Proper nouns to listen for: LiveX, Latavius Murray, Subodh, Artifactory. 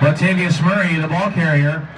Latavius Murray, the ball carrier.